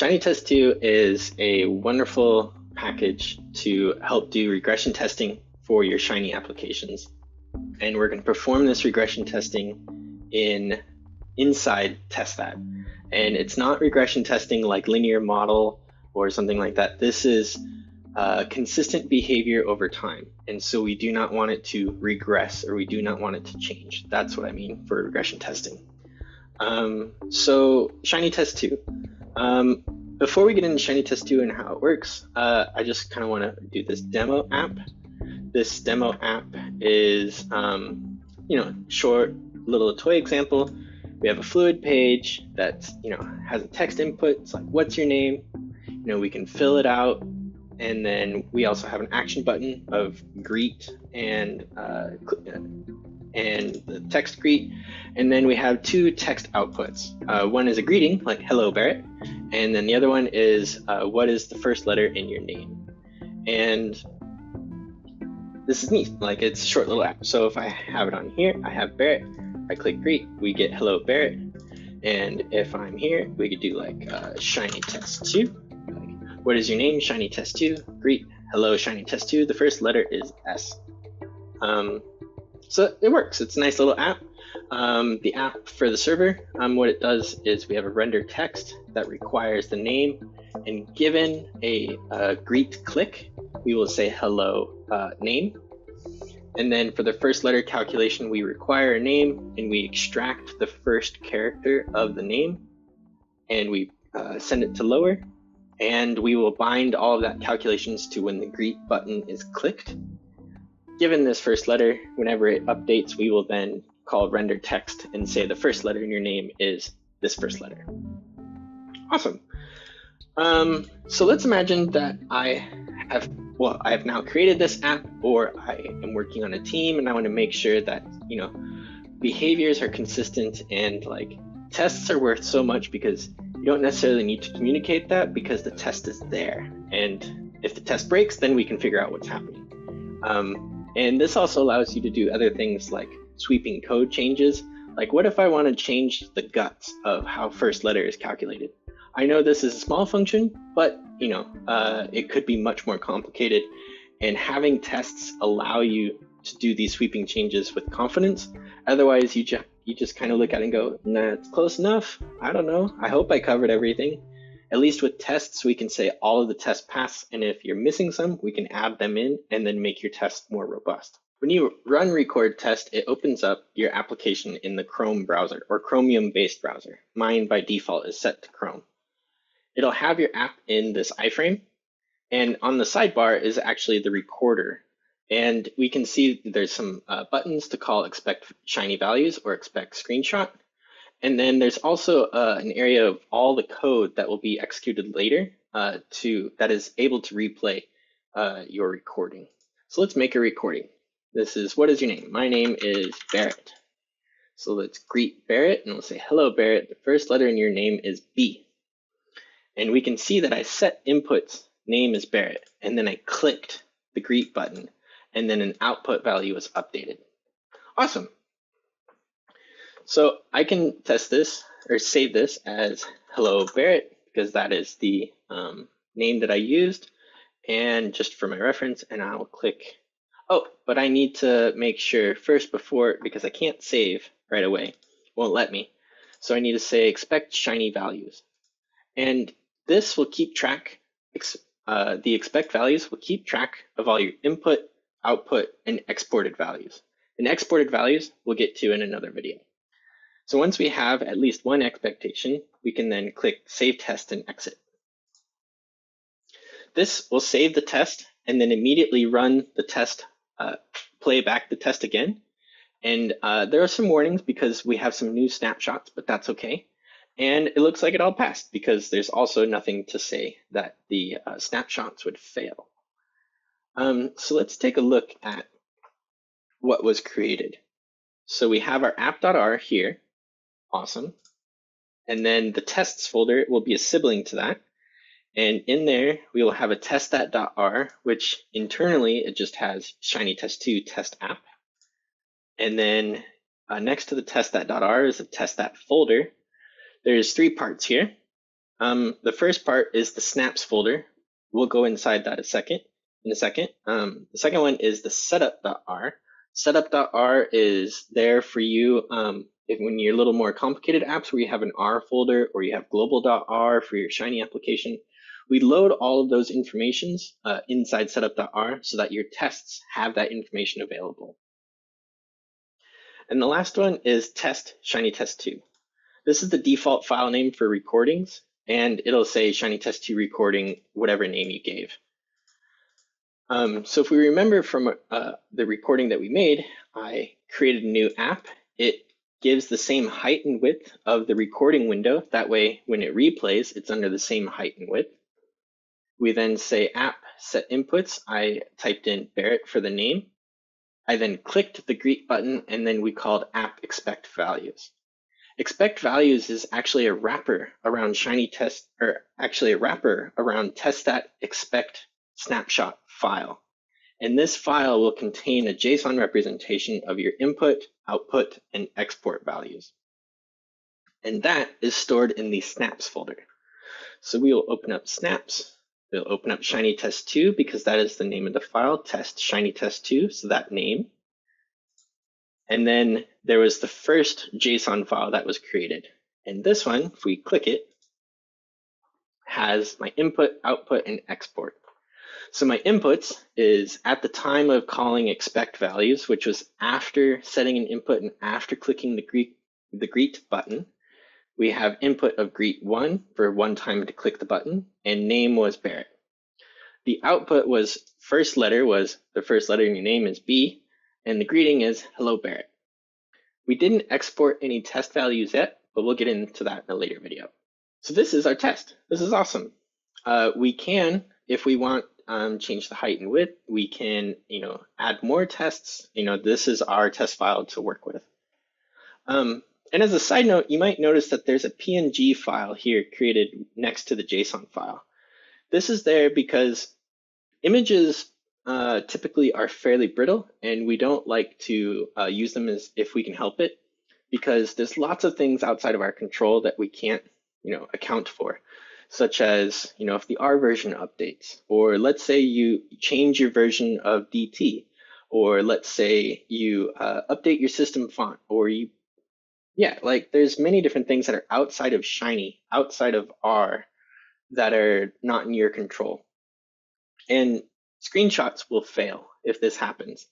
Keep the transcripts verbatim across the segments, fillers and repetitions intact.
ShinyTest two is a wonderful package to help do regression testing for your Shiny applications. And we're going to perform this regression testing in inside testthat. And it's not regression testing like linear model or something like that. This is uh, consistent behavior over time. And so we do not want it to regress, or we do not want it to change. That's what I mean for regression testing. Um, so ShinyTest two. Um, before we get into ShinyTest two and how it works, uh, I just kind of want to do this demo app. This demo app is, um, you know, short little toy example. We have a fluid page that's, you know, has a text input. It's like, what's your name? You know, we can fill it out. And then we also have an action button of greet and, uh, and the text greet. And then we have two text outputs. Uh, one is a greeting, like, hello, Barrett. And then the other one is, uh, what is the first letter in your name? And this is neat, like it's a short little app. So if I have it on here, I have Barrett, I click greet, we get hello Barrett. And if I'm here, we could do like uh, ShinyTest two. Like, what is your name? ShinyTest two, greet, hello ShinyTest two. The first letter is S. Um, so it works, it's a nice little app. Um, the app for the server, um, what it does is we have a render text that requires the name, and given a uh, greet click, we will say hello uh, name. And then for the first letter calculation, we require a name and we extract the first character of the name and we uh, send it to lower. And we will bind all of that calculations to when the greet button is clicked. Given this first letter, whenever it updates, we will then call render text and say the first letter in your name is this first letter. Awesome. Um, so let's imagine that I have, well, I have now created this app, or I am working on a team and I want to make sure that, you know, behaviors are consistent, and like tests are worth so much because you don't necessarily need to communicate that because the test is there. And if the test breaks, then we can figure out what's happening. Um, and this also allows you to do other things like sweeping code changes. Like, what if I want to change the guts of how first letter is calculated? I know this is a small function, but you know, uh, it could be much more complicated, and having tests allow you to do these sweeping changes with confidence. Otherwise, you, ju you just kind of look at it and go, nah, it's close enough. I don't know. I hope I covered everything. At least with tests, we can say all of the tests pass, and if you're missing some, we can add them in and then make your test more robust. When you run record test, it opens up your application in the Chrome browser or Chromium-based browser. Mine by default is set to Chrome. It'll have your app in this iframe, and on the sidebar is actually the recorder. And we can see there's some uh, buttons to call expect shiny values or expect screenshot. And then there's also uh, an area of all the code that will be executed later uh, to that is able to replay uh, your recording. So let's make a recording. This is, what is your name? My name is Barrett. So let's greet Barrett and we'll say, hello Barrett, the first letter in your name is B. And we can see that I set inputs, name is Barrett, and then I clicked the greet button, and then an output value was updated. Awesome. So I can test this or save this as hello Barrett, because that is the um, name that I used. And just for my reference, and I'll click, oh, but I need to make sure first before, because I can't save right away, it won't let me. So I need to say expect shiny values. And this will keep track, uh, the expect values will keep track of all your input, output, and exported values. And exported values we'll get to in another video. So once we have at least one expectation, we can then click save test and exit. This will save the test and then immediately run the test, uh, play back the test again. And uh, there are some warnings because we have some new snapshots, but that's okay. And it looks like it all passed because there's also nothing to say that the uh, snapshots would fail. Um, so let's take a look at what was created. So we have our app.r here. Awesome. And then the tests folder will be a sibling to that. And in there, we will have a testthat.r, which internally it just has ShinyTest two test app. And then uh, next to the testthat.r is a testthat folder. There's three parts here. Um, the first part is the snaps folder. We'll go inside that a second, in a second. Um, the second one is the setup.r. Setup.r is there for you um, if when you're a little more complicated apps where you have an R folder or you have global.r for your Shiny application. We load all of those informations uh, inside setup.r so that your tests have that information available. And the last one is test ShinyTest two. This is the default file name for recordings, and it'll say ShinyTest two recording, whatever name you gave. Um, so if we remember from uh, the recording that we made, I created a new app. It gives the same height and width of the recording window. That way, when it replays, it's under the same height and width. We then say app set inputs. I typed in Barrett for the name. I then clicked the greet button, and then we called app expect values. Expect values is actually a wrapper around Shiny test, or actually a wrapper around testthat expect snapshot file. And this file will contain a JSON representation of your input, output, and export values. And that is stored in the snaps folder. So we will open up snaps. We'll open up ShinyTest two because that is the name of the file, test ShinyTest two, so that name. And then there was the first JSON file that was created. And this one, if we click it, has my input, output, and export. So my inputs is at the time of calling expect values, which was after setting an input and after clicking the greet, the greet button. We have input of greet one for one time to click the button, and name was Barrett. The output was first letter was the first letter in your name is B, and the greeting is hello Barrett. We didn't export any test values yet, but we'll get into that in a later video. So this is our test. This is awesome. Uh, we can, if we want, um, change the height and width. We can, you know, add more tests. You know, this is our test file to work with. Um, And as a side note, you might notice that there's a P N G file here created next to the JSON file. This is there because images uh, typically are fairly brittle, and we don't like to uh, use them as if we can help it, because there's lots of things outside of our control that we can't, you know, account for, such as, you know, if the R version updates, or let's say you change your version of D T, or let's say you uh, update your system font, or you Yeah, like there's many different things that are outside of Shiny, outside of R, that are not in your control. And screenshots will fail if this happens.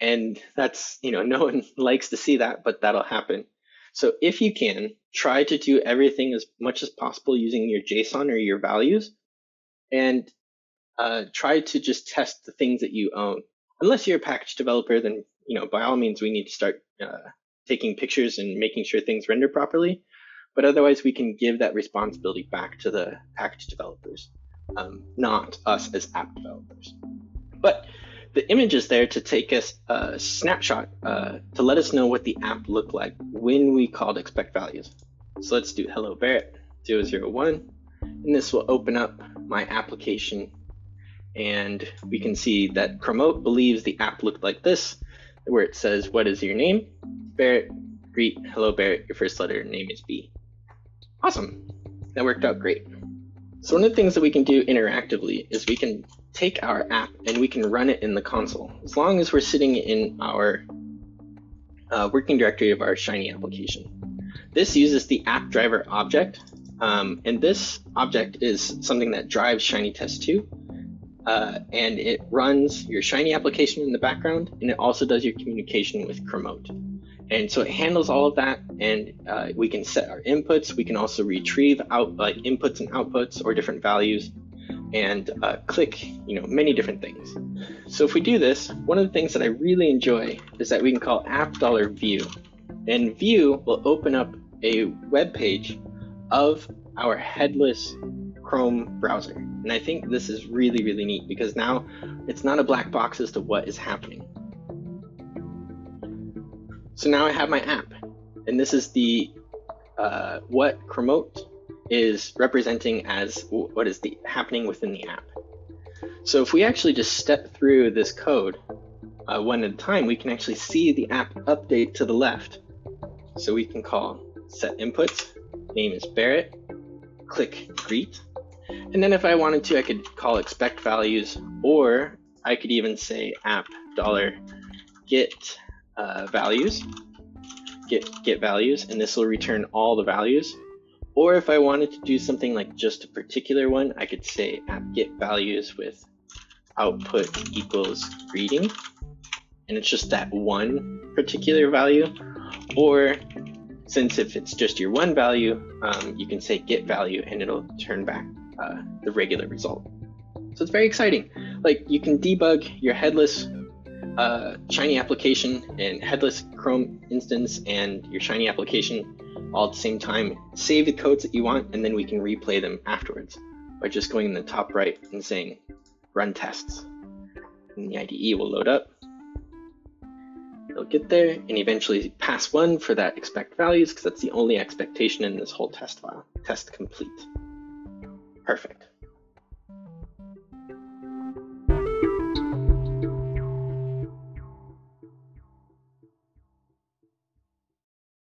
And that's, you know, no one likes to see that, but that'll happen. So if you can, try to do everything as much as possible using your JSON or your values, and uh, try to just test the things that you own. Unless you're a package developer, then, you know, by all means, we need to start uh, taking pictures and making sure things render properly, but otherwise we can give that responsibility back to the package developers, um, not us as app developers. But the image is there to take us a snapshot uh, to let us know what the app looked like when we called expect values. So let's do hello Barrett zero zero one, and this will open up my application, and we can see that Chromote believes the app looked like this, where it says, what is your name? Barrett, greet, hello Barrett, your first letter name is B. Awesome, that worked out great. So one of the things that we can do interactively is we can take our app and we can run it in the console, as long as we're sitting in our uh, working directory of our Shiny application. This uses the app driver object, um, and this object is something that drives ShinyTest two. Uh, and it runs your Shiny application in the background, and it also does your communication with Chromote. And so it handles all of that, and uh, we can set our inputs. We can also retrieve out like inputs and outputs or different values, and uh, click, you know, many different things. So if we do this, one of the things that I really enjoy is that we can call app$view, and view will open up a web page of our headless Chrome browser. And I think this is really, really neat because now it's not a black box as to what is happening. So now I have my app, and this is the uh, what Chromote is representing as what is the happening within the app. So if we actually just step through this code uh, one at a time, we can actually see the app update to the left. So we can call set inputs, name is Barrett, click greet. And then if I wanted to, I could call expect values, or I could even say app dollar get uh, values, get get values, and this will return all the values. Or if I wanted to do something like just a particular one, I could say app get values with output equals greeting, and it's just that one particular value. Or since if it's just your one value, um, you can say get value and it'll turn back uh, the regular result. So it's very exciting. Like, you can debug your headless uh, Shiny application and headless Chrome instance and your Shiny application all at the same time. Save the codes that you want, and then we can replay them afterwards by just going in the top right and saying run tests. And the I D E will load up. It'll get there and eventually pass one for that expect values, because that's the only expectation in this whole test file. Test complete. Perfect.